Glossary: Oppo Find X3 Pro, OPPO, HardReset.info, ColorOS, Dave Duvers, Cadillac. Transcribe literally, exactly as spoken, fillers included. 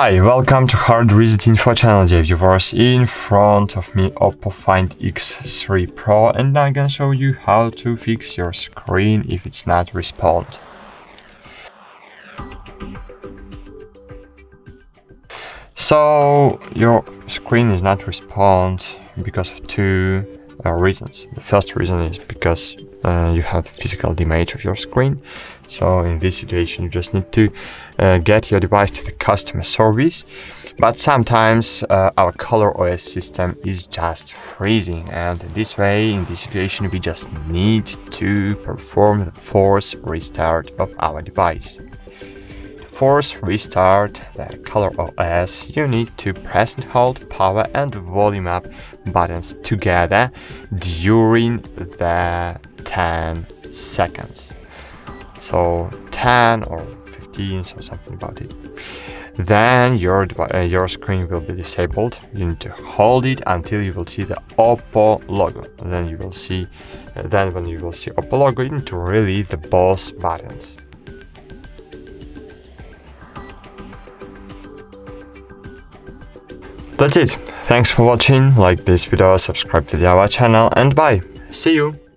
Hi, welcome to Hard Reset Info channel, Dave Duvers. In front of me Oppo Find X three Pro, and I'm gonna show you how to fix your screen if it's not respond. So your screen is not respond because of two uh, reasons. The first reason is because Uh, you have the physical damage of your screen, so in this situation you just need to uh, get your device to the customer service. But sometimes uh, our ColorOS system is just freezing, and this way, in this situation, we just need to perform the force restart of our device. To force restart the ColorOS, you need to press and hold power and volume up buttons together during the ten seconds, so ten or fifteen, so something about it. Then your uh, your screen will be disabled. You need to hold it until you will see the Oppo logo, and then you will see uh, then when you will see Oppo logo, you need to release the both buttons. That's it. Thanks for watching. Like this video, subscribe to our channel, and bye. See you.